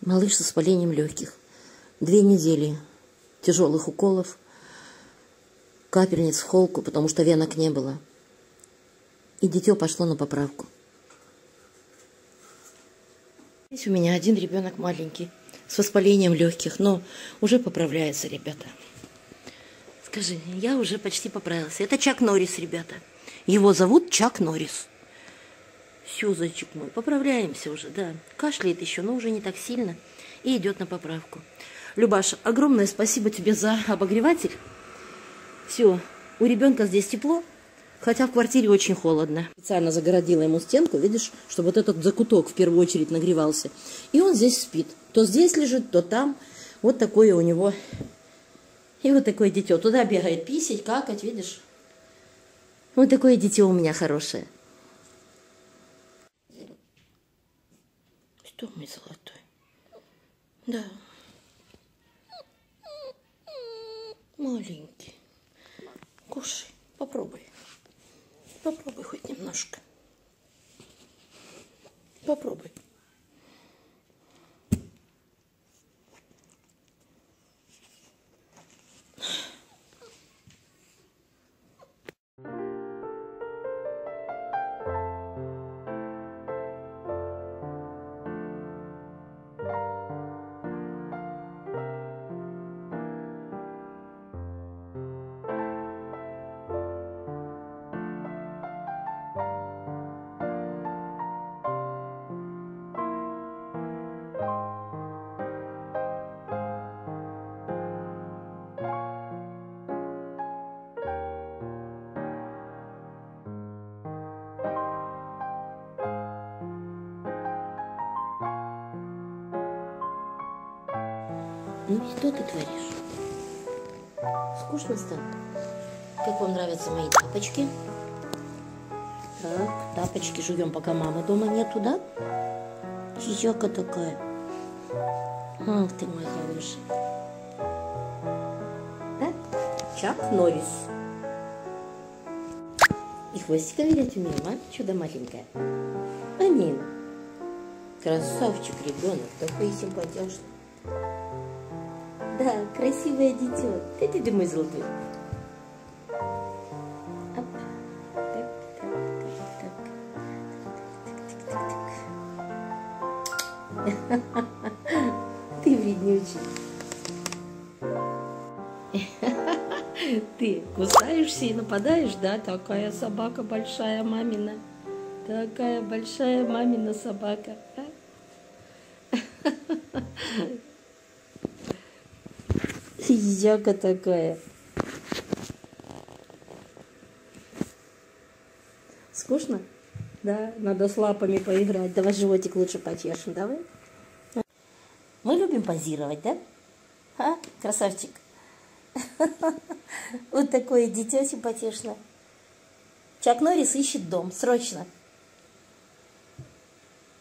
Малыш с воспалением легких. 2 недели тяжелых уколов, капельниц в холку, потому что венок не было. И дитё пошло на поправку. Здесь у меня один ребенок маленький, с воспалением легких, но уже поправляется, ребята. Скажи, я уже почти поправился. Это Чак Норрис, ребята. Его зовут Чак Норрис. Все, зайчик мой, поправляемся уже, да. Кашляет еще, но уже не так сильно. И идет на поправку. Любаша, огромное спасибо тебе за обогреватель. Все, у ребенка здесь тепло, хотя в квартире очень холодно. Специально загородила ему стенку, видишь, чтобы вот этот закуток в первую очередь нагревался. И он здесь спит. То здесь лежит, то там. Вот такое у него. И вот такое дитё. Туда бегает писать, какать, видишь. Вот такое дитё у меня хорошее. Что мой золотой? Да. Маленький. Кушай, попробуй. Попробуй хоть немножко. Попробуй. Ну и что ты творишь? Скучно стало? Как вам нравятся мои тапочки? Так, тапочки жуем, пока мамы дома нету, да? Чичака такая. Ах ты мой хороший. Да? Чак Норрис. И хвостика вилять умеем, а? Чудо маленькое. Амин. Красавчик ребенок, такой симпатичный. Да, красивое дитё. Ты мой золотой. Оп. Так. Ты вреднючий. Ты кусаешься и нападаешь, да? Такая собака большая мамина. Такая большая мамина собака. Изяка такая. Скучно? Да, надо с лапами поиграть. Давай животик лучше почешем, давай. Мы любим позировать, да? А, красавчик. Вот такое дитё симпатично. Чак Норрис ищет дом, срочно.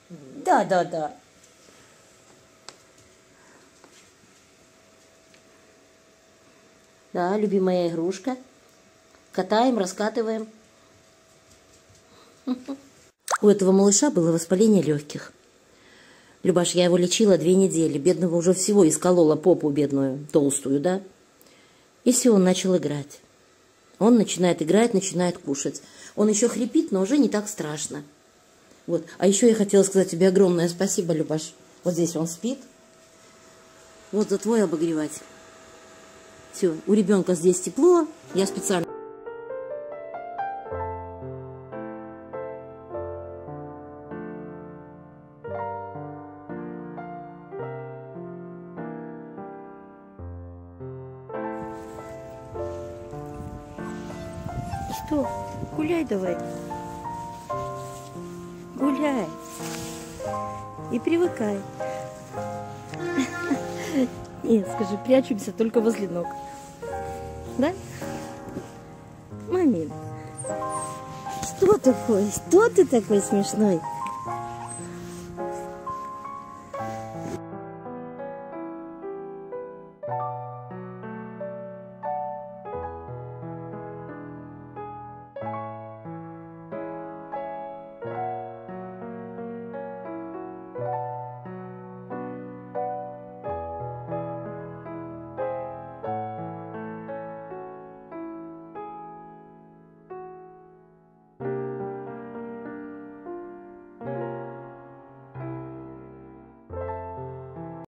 Да, да, да. Да, любимая игрушка. Катаем, раскатываем. У этого малыша было воспаление легких. Любаш, я его лечила 2 недели. Бедного уже всего исколола попу бедную, толстую, да? И все, он начал играть. Он начинает играть, начинает кушать. Он еще хрипит, но уже не так страшно. Вот. А еще я хотела сказать тебе огромное спасибо, Любаш. Вот здесь он спит. Вот за твой обогреватель. Все, у ребенка здесь тепло, я специально... Что? Гуляй давай. Гуляй. И привыкай. Нет, скажи, прячемся только возле ног. Да? Мамин, что такое? Что ты такой смешной?